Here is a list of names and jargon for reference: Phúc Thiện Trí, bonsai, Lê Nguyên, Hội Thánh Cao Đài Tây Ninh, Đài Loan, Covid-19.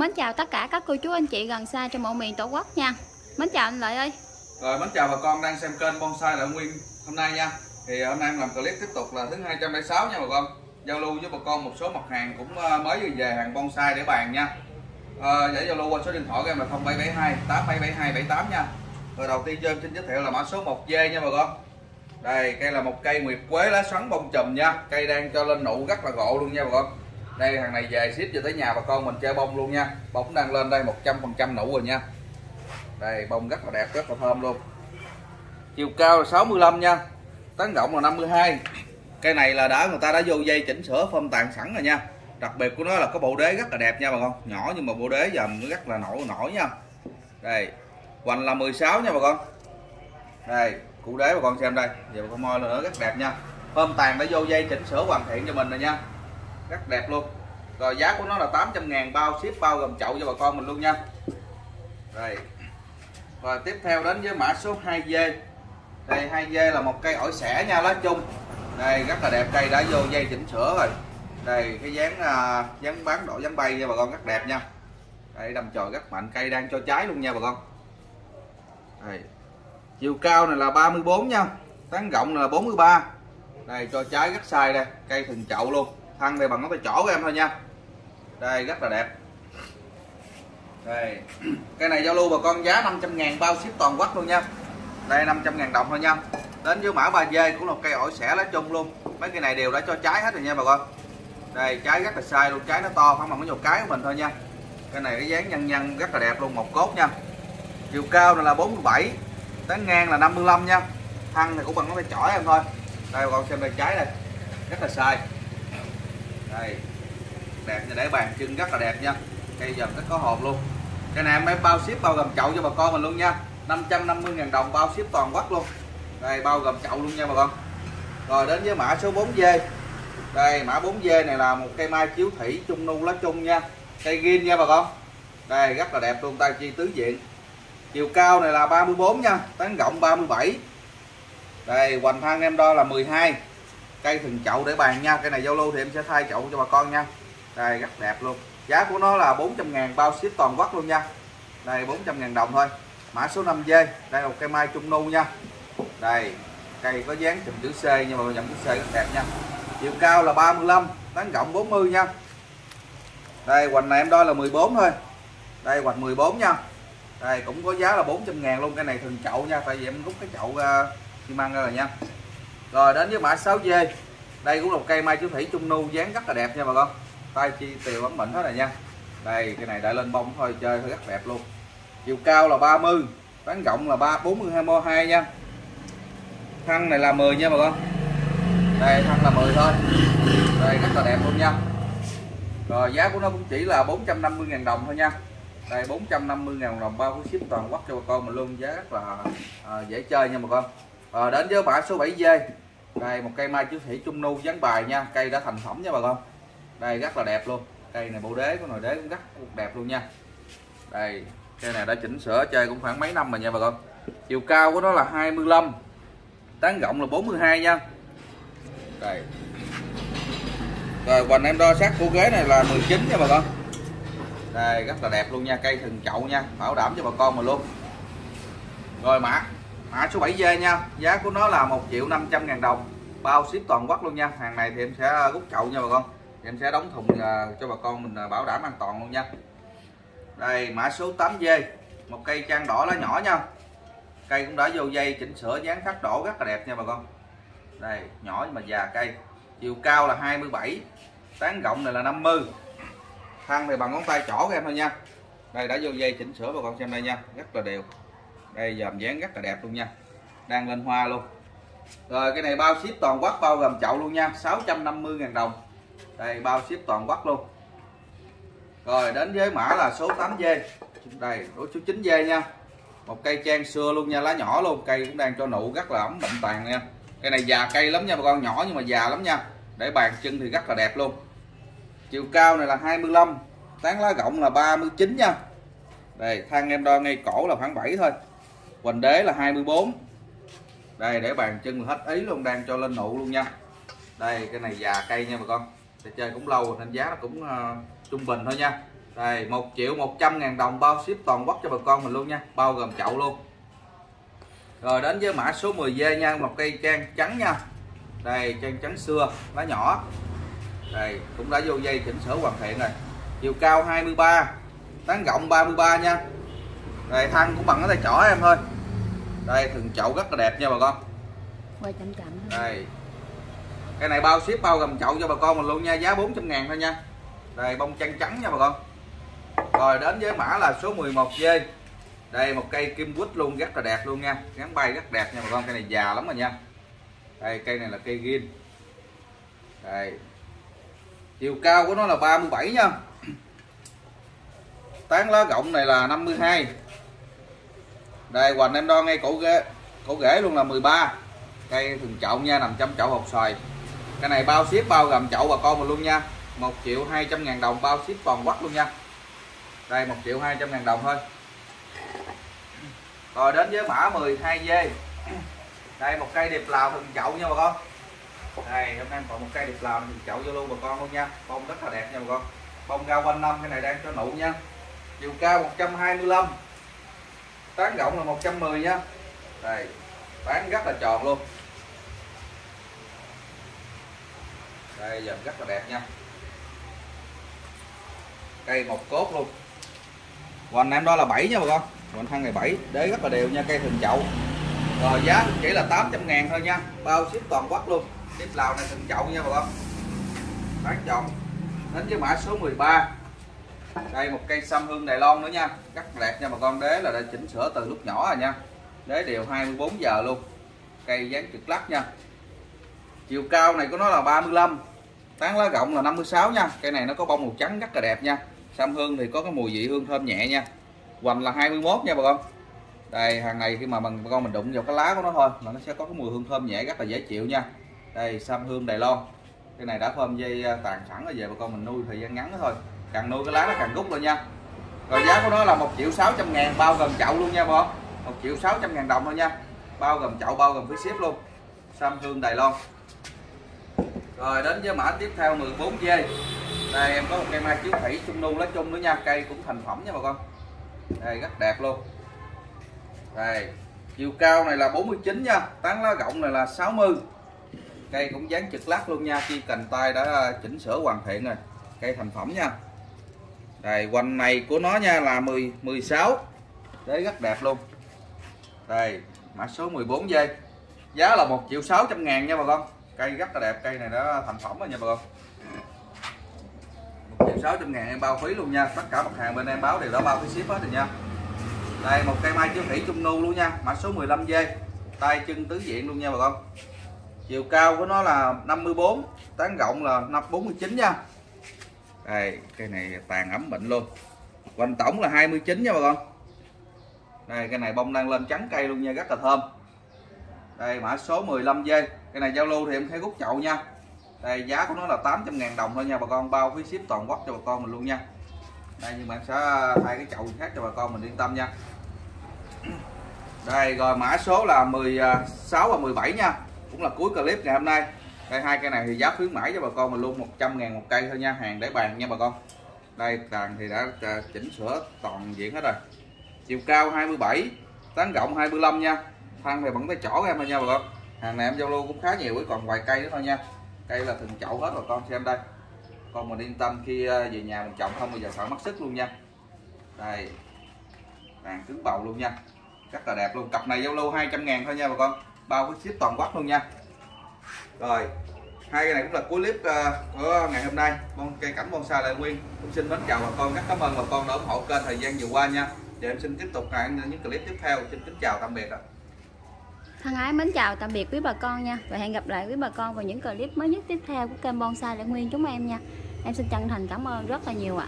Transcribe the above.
Mến chào tất cả các cô chú anh chị gần xa trong mọi miền Tổ quốc nha. Mến chào anh Lợi ơi. Rồi mến chào bà con đang xem kênh Bonsai Lợi Nguyên hôm nay nha. Thì hôm nay em làm clip tiếp tục là thứ 206 nha bà con. Giao lưu với bà con một số mặt hàng cũng mới về hàng bonsai để bàn nha. Để giao lưu qua số điện thoại của em là 0772 877278 nha. Rồi đầu tiên cho em xin giới thiệu là mã số 1V nha bà con. Đây, cây là một cây nguyệt quế lá xoắn bông chùm nha. Cây đang cho lên nụ rất là gộ luôn nha bà con. Đây hàng này về ship về tới nhà bà con mình chơi bông luôn nha. Bông đang lên đây 100% nụ rồi nha. Đây bông rất là đẹp, rất là thơm luôn. Chiều cao là 65 nha. Tán rộng là 52. Cây này là đã người ta đã vô dây chỉnh sửa phơm tàn sẵn rồi nha. Đặc biệt của nó là có bộ đế rất là đẹp nha bà con. Nhỏ nhưng mà bộ đế dầm rất là nổi nha. Đây, hoành là 16 nha bà con. Đây, cụ đế bà con xem đây. Giờ bà con moi nữa rất đẹp nha. Phơm tàn đã vô dây chỉnh sửa hoàn thiện cho mình rồi nha. Rất đẹp luôn. Rồi giá của nó là 800.000 bao ship bao gồm chậu cho bà con mình luôn nha. Đây. Và tiếp theo đến với mã số 2V. Đây 2V là một cây ổi xẻ nha, lá chung. Đây rất là đẹp, cây đã vô dây chỉnh sửa rồi. Đây cái dáng bán đổ dáng bay nha bà con, rất đẹp nha. Đây đâm chồi rất mạnh, cây đang cho trái luôn nha bà con. Đây. Chiều cao này là 34 nha. Tán rộng là 43. Đây cho trái rất sai đây, cây thường chậu luôn. Thân đây bằng ngón tay trỏ của em thôi nha. Đây rất là đẹp. Đây. Cái này giao lưu bà con giá 500.000 bao ship toàn quốc luôn nha. Đây 500.000 đồng thôi nha. Đến với mã 3V cũng là một cây ổi xẻ lá chung luôn. Mấy cây này đều đã cho trái hết rồi nha bà con. Đây trái rất là sai luôn, trái nó to khoảng bằng cái nhột cái của mình thôi nha. Cái này cái dáng nhăn rất là đẹp luôn, một cốt nha. Chiều cao này là 47, tán ngang là 55 nha. Thân thì cũng bằng ngón tay trỏ em thôi. Đây bà con xem đây trái đây. Rất là sai. Đây đẹp để bàn chân rất là đẹp nha, cây dầm rất có hồn luôn. Cái này em mới bao ship bao gồm chậu cho bà con mình luôn nha. 550.000 đồng bao ship toàn quốc luôn. Đây bao gồm chậu luôn nha bà con. Rồi đến với mã số 4V. Đây mã 4V này là một cây mai chiếu thủy trung nu lá chung nha, cây ghim nha bà con. Đây rất là đẹp luôn, tay chi tứ diện. Chiều cao này là 34 nha, tán rộng 37. Đây hoành thang em đo là 12. Cây thường chậu để bàn nha, cây này giao lưu thì em sẽ thay chậu cho bà con nha. Đây rất đẹp luôn. Giá của nó là 400.000 bao ship toàn quốc luôn nha. Đây 400.000 đồng thôi. Mã số 5V, đây là một cây mai trung nu nha. Đây, cây có dáng chùm chữ C nhưng mà dòng chữ C rất đẹp nha. Chiều cao là 35, tán rộng 40 nha. Đây hoành này em đo là 14 thôi. Đây hoành 14 nha. Đây cũng có giá là 400.000 luôn, cây này thường chậu nha, tại vì em rút cái chậu xi măng ra rồi nha. Rồi đến với mã 6V. Đây cũng là một cây mai chiếu thủy trung nu, dáng rất là đẹp nha bà con. Tay chi tiều ấn mịn hết rồi nha. Đây cái này đã lên bông thôi, chơi rất đẹp luôn. Chiều cao là 30, tán rộng là 42 nha. Thân này là 10 nha bà con. Đây thân là 10 thôi. Đây rất là đẹp luôn nha. Rồi giá của nó cũng chỉ là 450.000 đồng thôi nha. Đây 450.000 đồng bao ship toàn quốc cho bà con mình luôn, giá rất là dễ chơi nha bà con. Rồi đến với mã số 7V. Đây một cây mai chiếu thủy trung nu dáng bài nha, cây đã thành phẩm nha bà con. Đây rất là đẹp luôn. Cây này bộ đế của nồi đế cũng rất đẹp luôn nha. Đây, cây này đã chỉnh sửa chơi cũng khoảng mấy năm rồi nha bà con. Chiều cao của nó là 25. Tán rộng là 42 nha. Đây. Rồi hoành em đo sát của ghế này là 19 nha bà con. Đây rất là đẹp luôn nha, cây thường chậu nha, bảo đảm cho bà con mà luôn. Rồi mã số 7V nha, giá của nó là 1.500.000 đồng bao ship toàn quốc luôn nha. Hàng này thì em sẽ rút chậu nha bà con, em sẽ đóng thùng cho bà con mình bảo đảm an toàn luôn nha. Đây mã số 8V, một cây trang đỏ lá nhỏ nha, cây cũng đã vô dây chỉnh sửa dáng khắc đổ rất là đẹp nha bà con. Đây nhỏ nhưng mà già cây. Chiều cao là 27, tán rộng này là 50. Thân thì bằng ngón tay trỏ của em thôi nha. Đây đã vô dây chỉnh sửa bà con xem đây nha, rất là đều. Đây dòm dáng rất là đẹp luôn nha, đang lên hoa luôn. Rồi cái này bao ship toàn quốc bao gồm chậu luôn nha, 650.000 đồng. Đây bao ship toàn quốc luôn. Rồi đến với mã là số 8V. Đây số 9V nha, một cây trang xưa luôn nha, lá nhỏ luôn, cây cũng đang cho nụ rất là ấm bệnh tàn nha. Cây này già cây lắm nha bà con, nhỏ nhưng mà già lắm nha. Để bàn chân thì rất là đẹp luôn. Chiều cao này là 25, tán lá rộng là 39 nha. Đây thang em đo ngay cổ là khoảng 7 thôi. Hoành đế là 24. Đây để bàn chân là hết ý luôn, đang cho lên nụ luôn nha. Đây cái này già cây nha bà con, để chơi cũng lâu nên giá nó cũng trung bình thôi nha. Đây, 1.100.000 đồng bao ship toàn quốc cho bà con mình luôn nha, bao gồm chậu luôn. Rồi đến với mã số 10V nha, một cây trang trắng nha. Đây, trang trắng xưa, lá nhỏ. Đây, cũng đã vô dây chỉnh sửa hoàn thiện rồi. Chiều cao 23, tán rộng 33 nha. Đây, thân cũng bằng cái tay trỏ em thôi. Đây, thừng chậu rất là đẹp nha bà con. Quay chậm chậm. Đây. Cái này bao ship bao gồm chậu cho bà con mình luôn nha, giá 400.000 thôi nha. Đây, bông trang trắng nha bà con. Rồi đến với mã là số 11V. Đây, một cây kim quýt luôn, rất là đẹp luôn nha. Gắn bay rất đẹp nha bà con, cây này già lắm rồi nha. Đây, cây này là cây ghim. Đây. Chiều cao của nó là 37 nha. Tán lá rộng này là 52. Đây, hoành em đo ngay cổ rễ luôn là 13. Cây thường chậu nha, nằm trong chậu hột xoài. Cái này bao ship bao gồm chậu bà con mình luôn nha. 1.200.000 đồng bao ship toàn quốc luôn nha. Đây, 1.200.000 đồng thôi. Rồi đến với mã 12V. Đây, một cây điệp lào thường chậu nha bà con. Đây, hôm nay em còn một cây điệp lào thường chậu vô luôn bà con luôn nha. Bông rất là đẹp nha bà con. Bông cao quanh năm, cái này đang cho nụ nha. Chiều cao 125. Tán rộng là 110 nha. Đây, tán rất là tròn luôn. Đây, dần rất là đẹp nha. Cây một cốt luôn. Hoành em đó là 7 nha bà con. Hoành thân này 7, đế rất là đều nha, cây thường chậu. Rồi giá chỉ là 800.000 thôi nha, bao ship toàn quốc luôn. Tiếp lào này thường chậu nha bà con. Tán tròn. Đến với mã số 13. Đây, một cây sâm hương Đài Loan nữa nha, rất đẹp nha bà con. Đế là đã chỉnh sửa từ lúc nhỏ rồi nha. Đế đều 24 giờ luôn. Cây dáng trực lắc nha. Chiều cao này của nó là 35. Tán lá rộng là 56 nha. Cây này nó có bông màu trắng rất là đẹp nha. Sâm hương thì có cái mùi vị hương thơm nhẹ nha. Hoành là 21 nha bà con. Đây, hàng này khi mà bà con mình đụng vào cái lá của nó thôi là nó sẽ có cái mùi hương thơm nhẹ rất là dễ chịu nha. Đây, sâm hương Đài Loan. Cây này đã phơm dây tàn sẵn rồi, về bà con mình nuôi thời gian ngắn thôi. Càng nuôi cái lá nó càng rút lên nha. Rồi giá của nó là 1.600.000 bao gồm chậu luôn nha bà con. 1.600.000 đồng thôi nha. Bao gồm chậu, bao gồm phí ship luôn. Sâm hương Đài Loan. Rồi đến với mã tiếp theo 14V. Đây em có một cây mai chiếu thủy Trung Nu lá chung nữa nha, cây cũng thành phẩm nha bà con. Đây, rất đẹp luôn. Đây, chiều cao này là 49 nha, tán lá rộng này là 60. Cây cũng dáng trực lát luôn nha, chi cành tay đã chỉnh sửa hoàn thiện rồi. Cây thành phẩm nha. Đây, hoành này của nó nha là 16. Đấy, rất đẹp luôn. Đây, mã số 14V. Giá là 1.600.000 nha bà con. Cây rất là đẹp, cây này đã thành phẩm rồi nha bà con. 1.600.000 em bao phí luôn nha. Tất cả mặt hàng bên em báo đều đã bao phí ship hết rồi nha. Đây, một cây mai chiếu thủy Trung Nu luôn nha, mã số 15V. Tay chân tứ diện luôn nha bà con. Chiều cao của nó là 54, tán rộng là 49 nha. Đây, cây này tàn ấm bệnh luôn. Quanh tổng là 29 nha bà con. Đây, cây này bông đang lên trắng cây luôn nha, rất là thơm. Đây, mã số 15V. Cái này giao lưu thì em thấy rút chậu nha. Đây, giá của nó là 800.000 đồng thôi nha bà con, bao phí ship toàn quốc cho bà con mình luôn nha. Đây, nhưng mà em sẽ thay cái chậu khác cho bà con mình yên tâm nha. Đây, rồi mã số là 16 và 17 nha, cũng là cuối clip ngày hôm nay. Đây, hai cây này thì giá khuyến mãi cho bà con mình luôn, 100.000 một cây thôi nha, hàng để bàn nha bà con. Đây, tàn thì đã chỉnh sửa toàn diện hết rồi. Chiều cao 27, tán rộng 25 nha. Thân thì vẫn tới chỗ em thôi nha bà con. Hàng này em giao lưu cũng khá nhiều, với còn vài cây nữa thôi nha. Cây là thường chậu hết rồi con, xem đây. Con mình yên tâm khi về nhà mình trồng không bao giờ phải mất sức luôn nha. Đây, tàn cứng bầu luôn nha, rất là đẹp luôn. Cặp này giao lưu 200.000 thôi nha bà con, bao ship toàn quốc luôn nha. Rồi, hai cái này cũng là cuối clip của ngày hôm nay. Con cây cảnh bonsai Lê Nguyên cũng xin mến chào bà con, rất cảm ơn bà con đã ủng hộ kênh thời gian vừa qua nha. Và em xin tiếp tục hẹn những clip tiếp theo. Xin kính chào tạm biệt ạ. Thân ái mến chào tạm biệt quý bà con nha. Và hẹn gặp lại quý bà con vào những clip mới nhất tiếp theo của kênh bonsai Lê Nguyên chúng em nha. Em xin chân thành cảm ơn rất là nhiều ạ.